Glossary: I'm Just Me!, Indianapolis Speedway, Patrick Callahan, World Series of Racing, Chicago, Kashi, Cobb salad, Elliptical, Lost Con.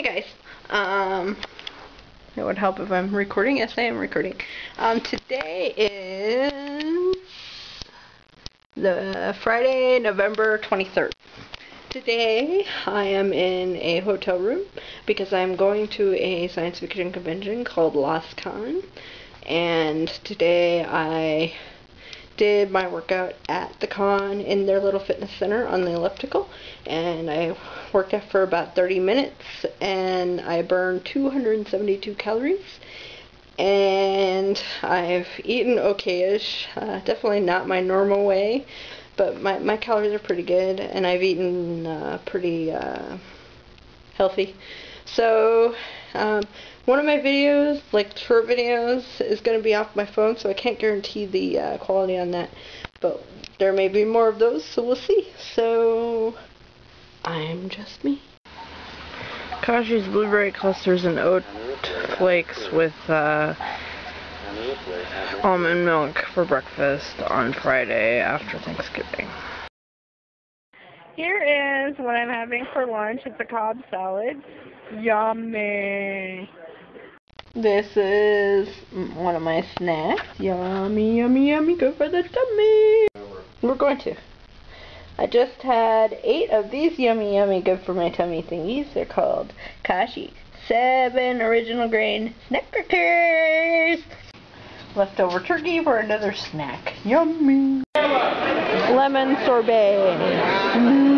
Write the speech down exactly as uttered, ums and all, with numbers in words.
Hey guys, um, it would help if I'm recording. Yes, I am recording. Um, today is the Friday, November twenty-third. Today I am in a hotel room because I'm going to a science fiction convention called Lost Con, and today I did my workout at the con in their little fitness center on the elliptical, and I worked out for about thirty minutes, and I burned two hundred seventy-two calories, and I've eaten okay-ish, uh, definitely not my normal way, but my, my calories are pretty good, and I've eaten uh, pretty uh, healthy. So um, one of my videos, like short videos, is going to be off my phone, so I can't guarantee the uh, quality on that, but there may be more of those, so we'll see. So I'm just me. Kashi's blueberry clusters and oat flakes with uh, almond milk for breakfast on Friday after Thanksgiving. Here is what I'm having for lunch. It's a Cobb salad. Yummy. This is one of my snacks. Yummy, yummy, yummy. Go for the tummy. We're going to. I just had eight of these yummy, yummy, good for my tummy thingies. They're called Kashi. Seven original grain snack crackers. Leftover turkey for another snack. Yummy. Lemon sorbet. Mm.